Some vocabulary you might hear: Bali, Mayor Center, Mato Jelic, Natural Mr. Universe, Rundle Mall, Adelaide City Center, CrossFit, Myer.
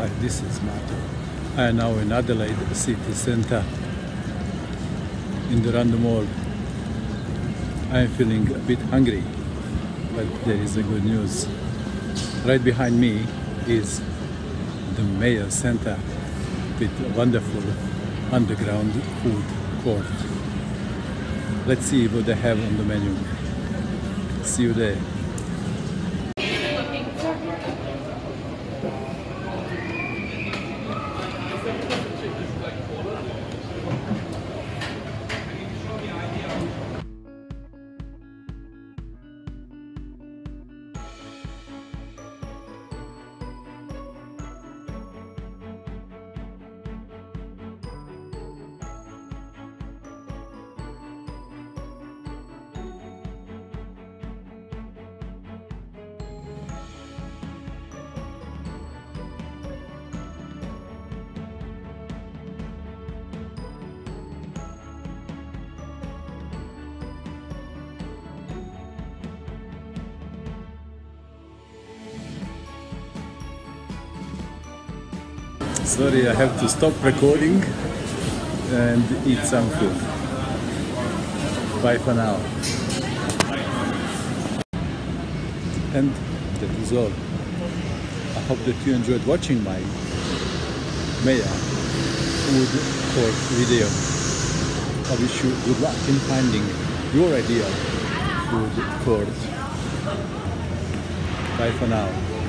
Hi, this is Mato. I am now in Adelaide City Center in the Rundle Mall. I am feeling a bit hungry, but there is a good news. Right behind me is the Mayor Center with a wonderful underground food court. Let's see what they have on the menu. See you there. Sorry, I have to stop recording and eat some food. Bye for now. And that is all. I hope that you enjoyed watching my Myer food court video. I wish you good luck in finding your ideal food court. Bye for now.